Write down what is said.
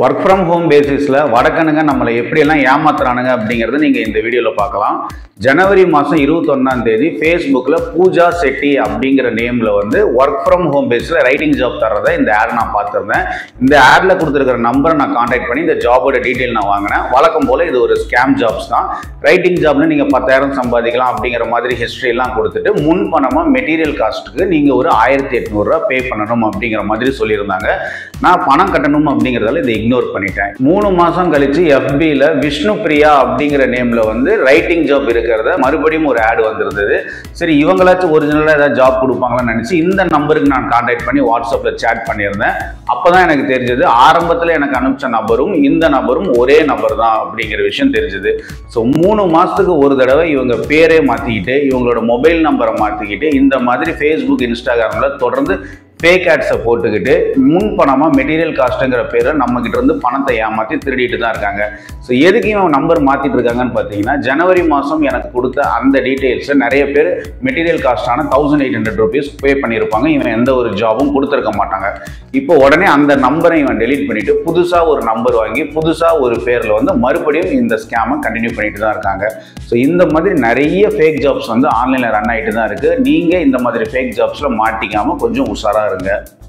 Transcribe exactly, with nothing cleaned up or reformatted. Work from home பேசிஸில் வடக்கனுங்க நம்மளை எப்படியெல்லாம் ஏமாத்துறானுங்க அப்படிங்கிறத நீங்கள் இந்த வீடியோவில் பார்க்கலாம். ஜனவரி மாதம் இருபத்தொன்னாம் தேதி ஃபேஸ்புக்கில் பூஜா செட்டி அப்படிங்கிற நேமில் வந்து ஒர்க் ஃப்ரம் ஹோம் பேஸில் ரைட்டிங் ஜாப் தர்றதை இந்த ஆட் நான் பார்த்துருந்தேன். இந்த ஆடில் கொடுத்துருக்கிற நம்பரை நான் காண்டாக்ட் பண்ணி இந்த ஜாபோட டீட்டெயில் நான் வாங்கினேன். வழக்கம் போல் இது ஒரு ஸ்கேம் ஜாப்ஸ் தான். ரைட்டிங் ஜாப்ல நீங்கள் பத்தாயிரம் சம்பாதிக்கலாம் அப்படிங்கிற மாதிரி ஹிஸ்ட்ரியெல்லாம் கொடுத்துட்டு முன் பணமாக மெட்டீரியல் காஸ்ட்டுக்கு நீங்கள் ஒரு ஆயிரத்தி எட்நூறுரூவா பே பண்ணணும் அப்படிங்கிற மாதிரி சொல்லியிருந்தாங்க. நான் பணம் கட்டணும் அப்படிங்கிறதால இதை இக்னோர் பண்ணிட்டேன். மூணு மாதம் கழித்து எஃபியில் விஷ்ணு பிரியா அப்படிங்கிற நேமில் வந்து ரைட்டிங் ஜாப் இருக்கிறத மறுபடியும் ஒரு ஆட் வந்திருந்தது. சரி, இவங்களாச்சும் ஒரிஜினலாக ஏதாவது ஜாப் கொடுப்பாங்களான்னு நினச்சி இந்த நம்பருக்கு நான் காண்டாக்ட் பண்ணி வாட்ஸ்அப்பில் சேட் பண்ணியிருந்தேன். அப்போ தான் எனக்கு தெரிஞ்சது ஆரம்பத்தில் எனக்கு அனுப்பிச்ச நபரும் இந்த நபரும் ஒரே நபர் தான் அப்படிங்கிற விஷயம் தெரிஞ்சது. ஸோ மூணு மாதத்துக்கு ஒரு தடவை இவங்க பேரே மாற்றிக்கிட்டு இவங்களோட மொபைல் நம்பரை மாற்றிக்கிட்டு இந்த மாதிரி ஃபேஸ்புக் இன்ஸ்டாகிராமில் தொடர்ந்து ஃபேக் ஆட்ஸை போட்டுக்கிட்டு முன் பணமாக மெட்டீரியல் காஸ்ட்டுங்கிற பேரை நம்மக்கிட்ட இருந்து பணத்தை ஏமாற்றி திருடிட்டு தான் இருக்காங்க. ஸோ எதுக்கு இவன் நம்பர் மாற்றிட்டு இருக்காங்கன்னு பார்த்தீங்கன்னா, ஜனவரி மாதம் எனக்கு கொடுத்த அந்த டீட்டெயில்ஸை நிறைய பேர் மெட்டீரியல் காஸ்ட்டான thousand eight hundred rupees pay பண்ணியிருப்பாங்க. இவன் எந்த ஒரு ஜாபும் கொடுத்துருக்க மாட்டாங்க. இப்போ உடனே அந்த நம்பரை இவன் டெலீட் பண்ணிவிட்டு புதுசாக ஒரு நம்பர் வாங்கி புதுசாக ஒரு பேரில் வந்து மறுபடியும் இந்த ஸ்கேமை கண்டினியூ பண்ணிட்டு தான் இருக்காங்க. ஸோ இந்த மாதிரி நிறைய ஃபேக் ஜாப்ஸ் வந்து ஆன்லைனில் ரன் ஆகிட்டு தான் இருக்குது. நீங்கள் இந்த மாதிரி ஃபேக் ஜாப்ஸில் மாட்டிக்காமல் கொஞ்சம் உஷாராக இருங்க.